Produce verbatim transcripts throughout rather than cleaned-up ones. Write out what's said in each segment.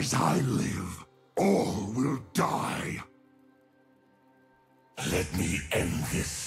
As I live, all will die. Let me end this.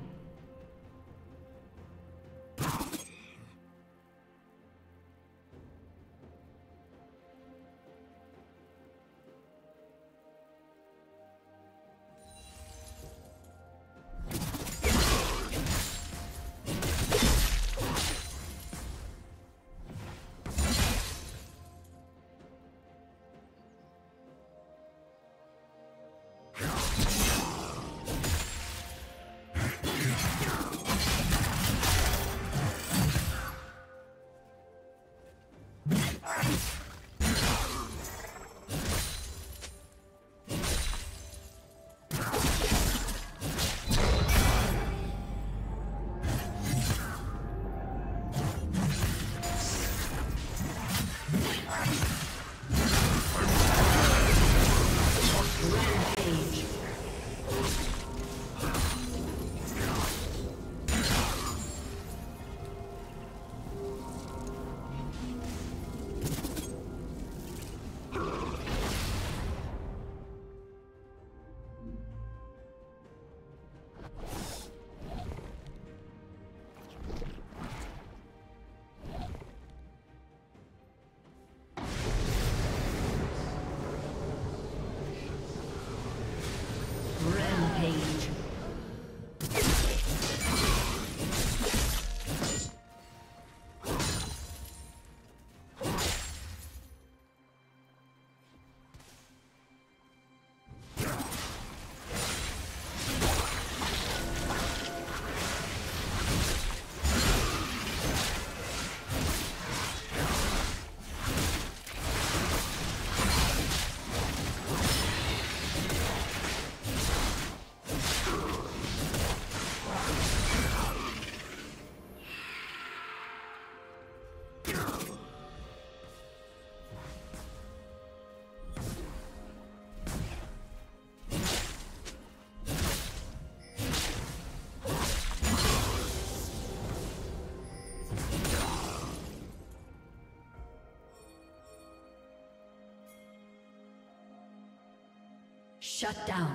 Shut down.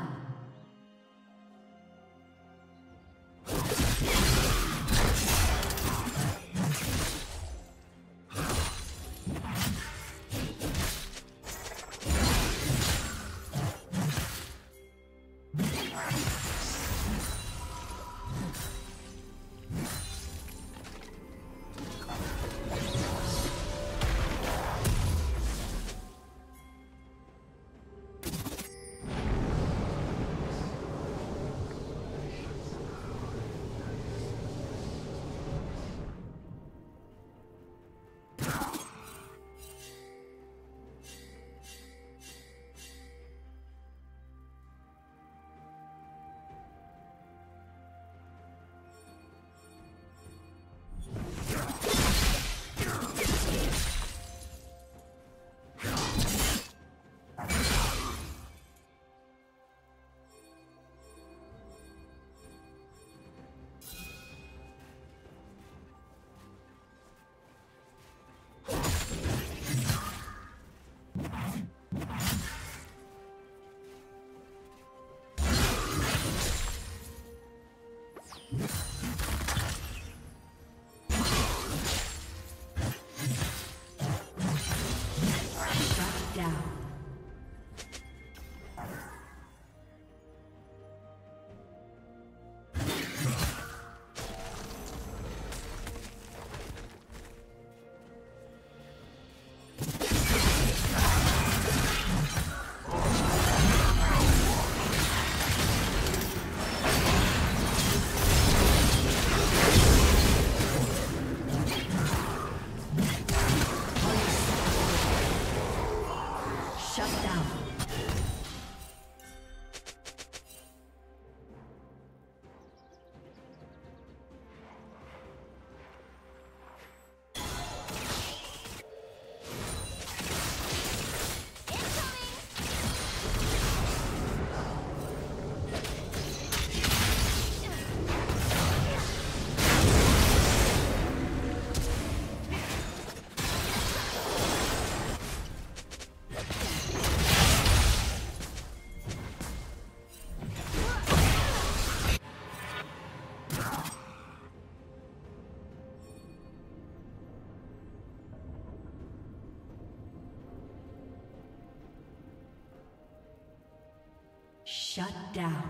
Shut down.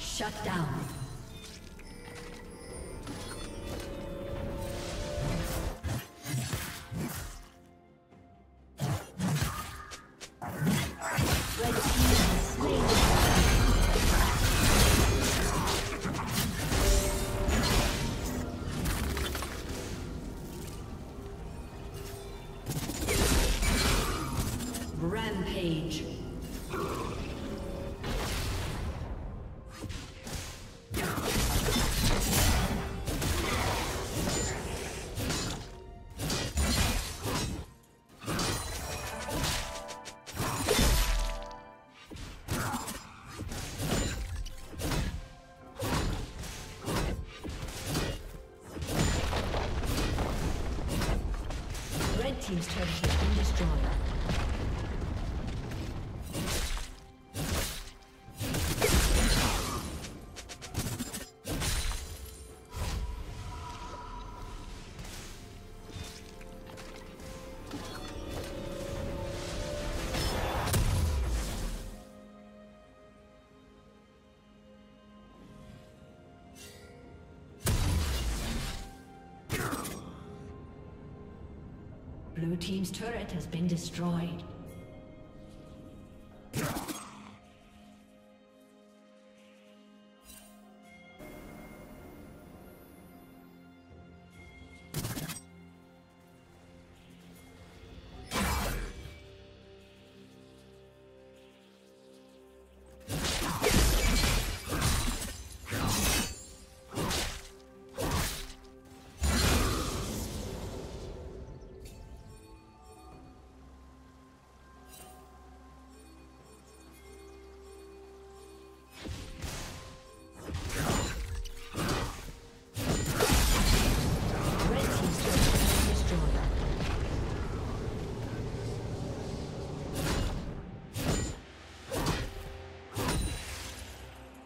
Shut down. Team's turret has been destroyed. Blue team's turret has been destroyed.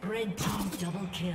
Red team double kill.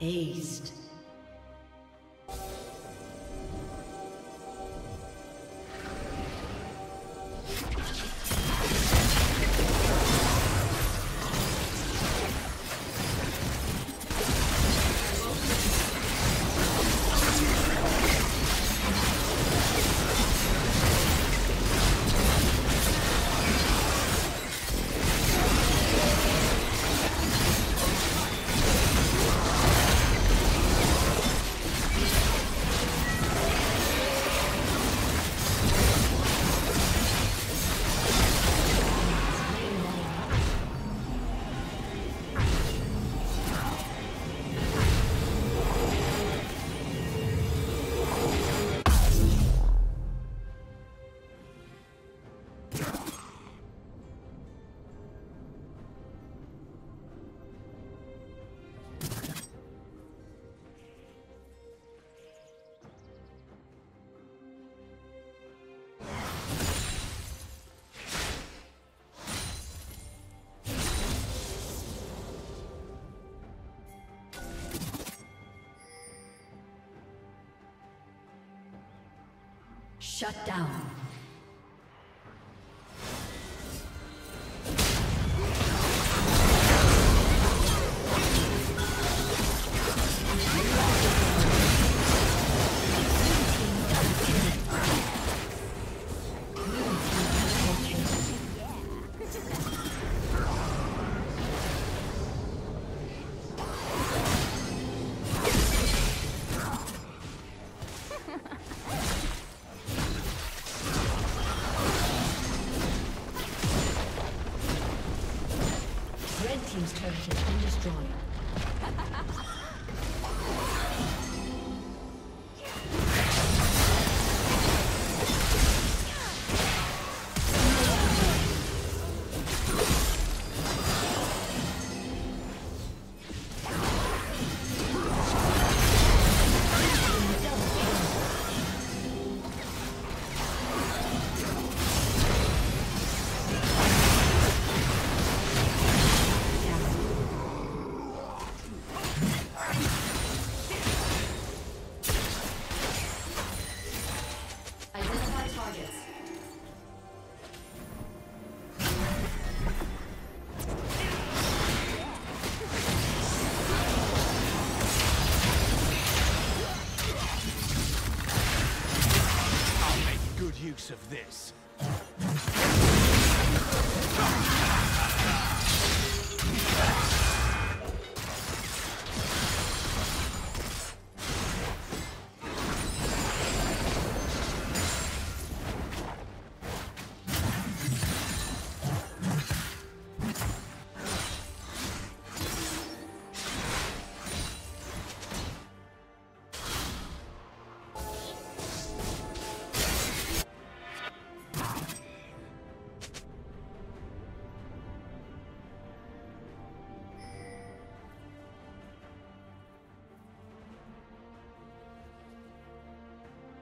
Aced. Shut down. Of this.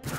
The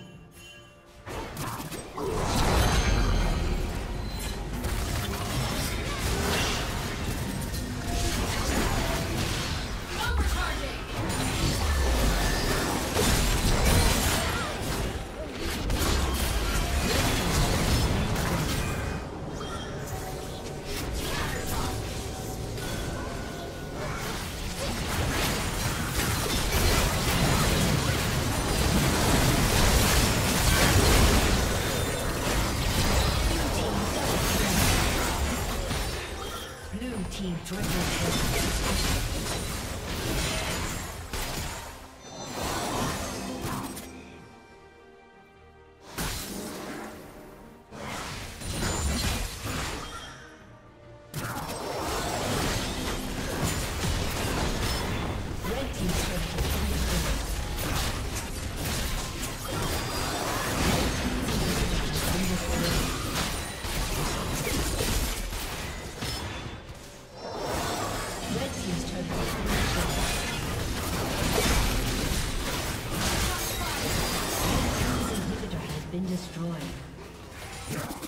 team triple kill. Been destroyed.